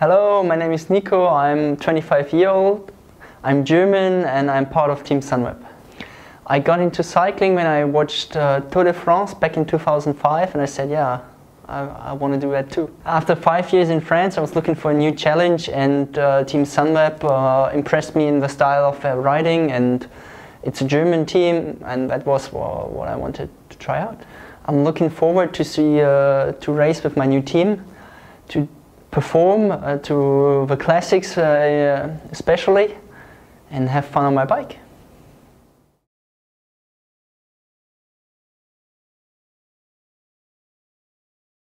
Hello, my name is Nico, I'm 25-year-old, I'm German and I'm part of Team Sunweb. I got into cycling when I watched Tour de France back in 2005 and I said, yeah, I want to do that too. After 5 years in France, I was looking for a new challenge and Team Sunweb impressed me in the style of their riding, and it's a German team and that was what I wanted to try out. I'm looking forward to see to race with my new team, to perform to the classics especially, and have fun on my bike.